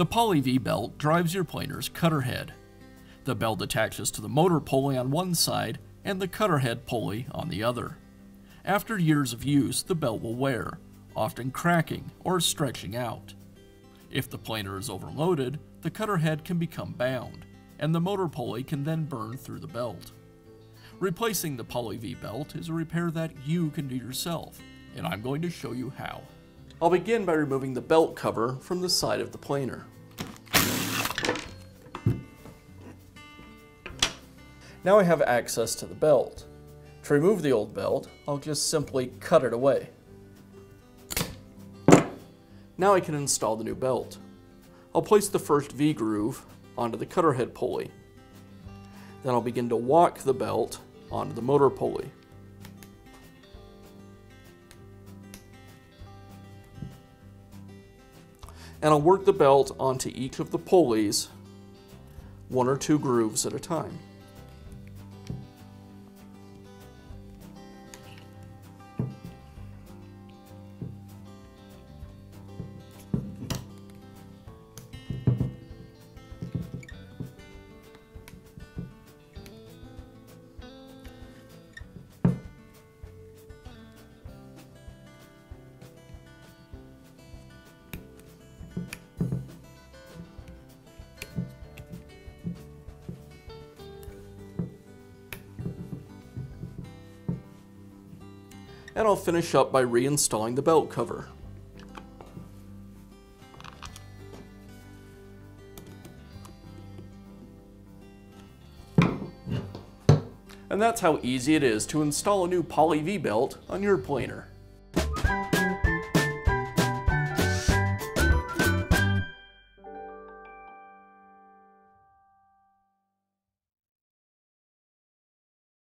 The Poly V-Belt drives your planer's cutter head. The belt attaches to the motor pulley on one side and the cutter head pulley on the other. After years of use, the belt will wear, often cracking or stretching out. If the planer is overloaded, the cutter head can become bound, and the motor pulley can then burn through the belt. Replacing the Poly V-Belt is a repair that you can do yourself, and I'm going to show you how. I'll begin by removing the belt cover from the side of the planer. Now I have access to the belt. To remove the old belt, I'll just simply cut it away. Now I can install the new belt. I'll place the first V-groove onto the cutter head pulley. Then I'll begin to walk the belt onto the motor pulley. And I'll work the belt onto each of the pulleys, one or two grooves at a time. And I'll finish up by reinstalling the belt cover. And that's how easy it is to install a new Poly V-Belt on your planer.